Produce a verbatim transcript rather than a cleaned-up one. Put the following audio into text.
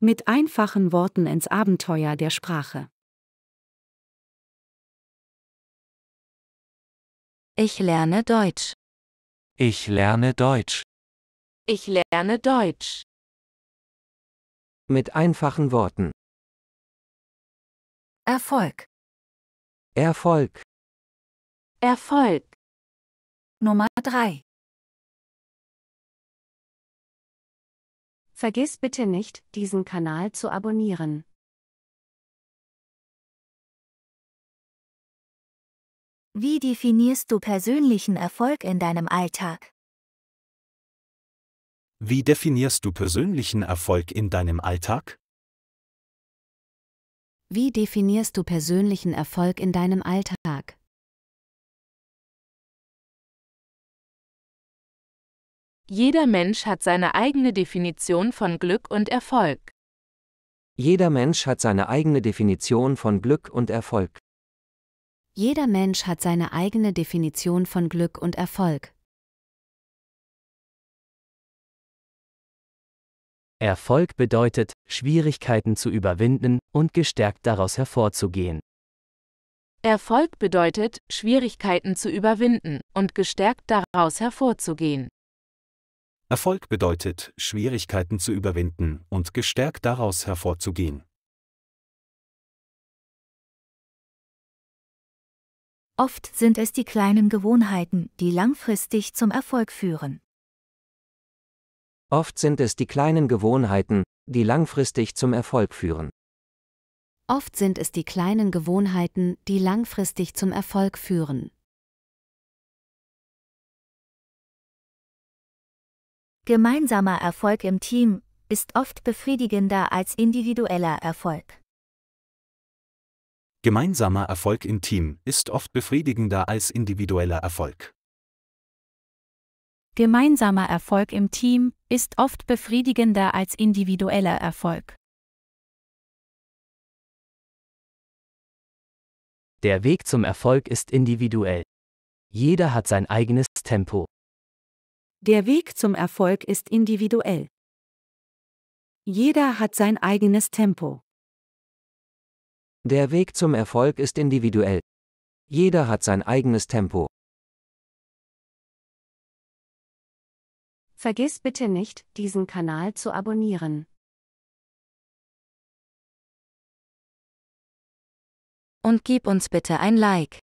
Mit einfachen Worten ins Abenteuer der Sprache. Ich lerne Deutsch. Ich lerne Deutsch. Ich lerne Deutsch. Mit einfachen Worten. Erfolg. Erfolg. Erfolg. Nummer drei. Vergiss bitte nicht, diesen Kanal zu abonnieren. Wie definierst du persönlichen Erfolg in deinem Alltag? Wie definierst du persönlichen Erfolg in deinem Alltag? Wie definierst du persönlichen Erfolg in deinem Alltag? Jeder Mensch hat seine eigene Definition von Glück und Erfolg. Jeder Mensch hat seine eigene Definition von Glück und Erfolg. Jeder Mensch hat seine eigene Definition von Glück und Erfolg. Erfolg bedeutet, Schwierigkeiten zu überwinden und gestärkt daraus hervorzugehen. Erfolg bedeutet, Schwierigkeiten zu überwinden und gestärkt daraus hervorzugehen. Erfolg bedeutet, Schwierigkeiten zu überwinden und gestärkt daraus hervorzugehen. Oft sind es die kleinen Gewohnheiten, die langfristig zum Erfolg führen. Oft sind es die kleinen Gewohnheiten, die langfristig zum Erfolg führen. Oft sind es die kleinen Gewohnheiten, die langfristig zum Erfolg führen. Gemeinsamer Erfolg im Team ist oft befriedigender als individueller Erfolg. Gemeinsamer Erfolg im Team ist oft befriedigender als individueller Erfolg. Gemeinsamer Erfolg im Team ist oft befriedigender als individueller Erfolg. Der Weg zum Erfolg ist individuell. Jeder hat sein eigenes Tempo. Der Weg zum Erfolg ist individuell. Jeder hat sein eigenes Tempo. Der Weg zum Erfolg ist individuell. Jeder hat sein eigenes Tempo. Vergiss bitte nicht, diesen Kanal zu abonnieren. Und gib uns bitte ein Like.